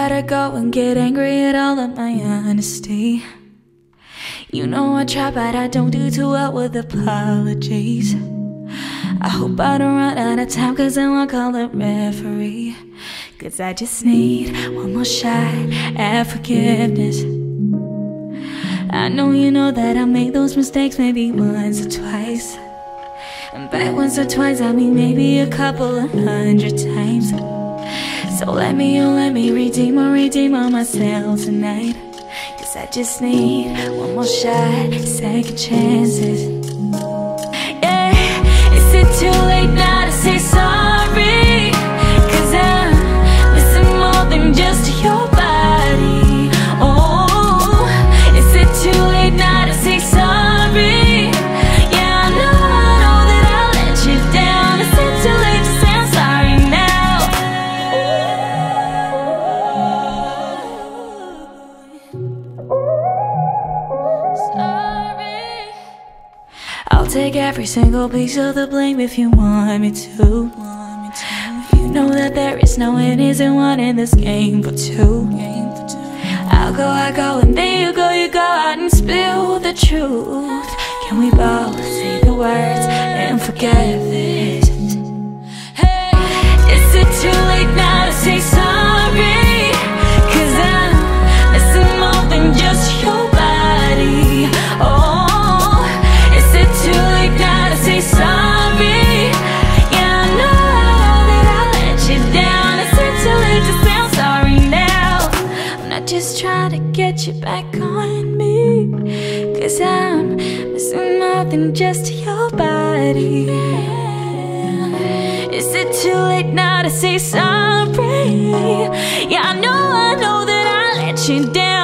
gotta go and get angry at all of my honesty. You know I try, but I don't do too well with apologies. I hope I don't run out of time, cause then I'll call the referee. Cause I just need one more shot at forgiveness. I know you know that I make those mistakes maybe once or twice. And by once or twice I mean maybe a couple of hundred times. So let me redeem on myself tonight. Cause I just need one more shot, second chances. Yeah, is it too late now to say sorry? Cause I'm missing more than just your body. Oh, is it too late now to say sorry? Take every single piece of the blame if you want me to. You know that there is no one isn't one in this game for two. I go, and there you go out and spill the truth. Can we both say the words and forget this? Hey, is it too late now to say sorry? Cause I'm missing more than just your body. Oh, too late now to say sorry. Yeah, I know that I let you down. It's too late to say I'm sorry now. I'm not just trying to get you back on me. Cause I'm missing more than just your body. Is it too late now to say sorry? Yeah, I know that I let you down.